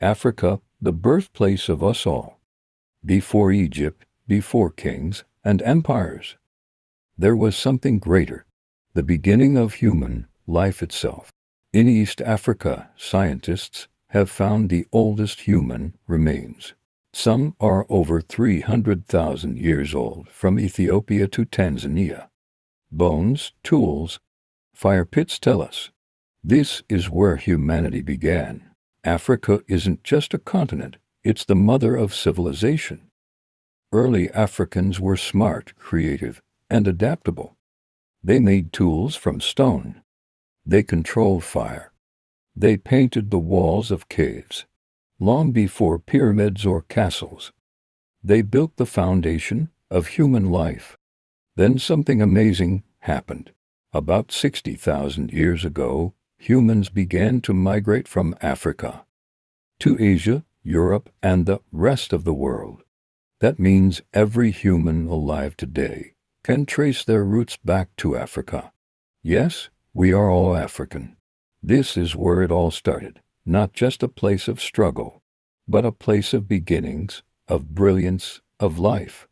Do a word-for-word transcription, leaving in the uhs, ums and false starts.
Africa, the birthplace of us all. Before Egypt, before kings and empires, there was something greater, the beginning of human life itself. In East Africa, scientists have found the oldest human remains. Some are over three hundred thousand years old, from Ethiopia to Tanzania. Bones, tools, fire pits tell us. This is where humanity began. Africa isn't just a continent, it's the mother of civilization. Early Africans were smart, creative, and adaptable. They made tools from stone. They controlled fire. They painted the walls of caves, long before pyramids or castles. They built the foundation of human life. Then something amazing happened. About sixty thousand years ago, humans began to migrate from Africa to Asia, Europe, and the rest of the world. That means every human alive today can trace their roots back to Africa. Yes, we are all African. This is where it all started, not just a place of struggle, but a place of beginnings, of brilliance, of life.